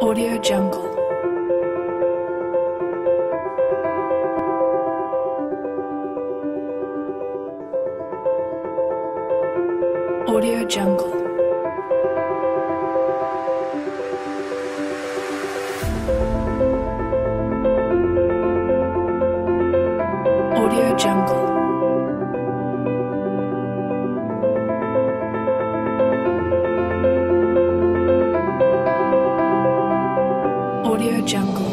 AudioJungle. AudioJungle. AudioJungle. AudioJungle.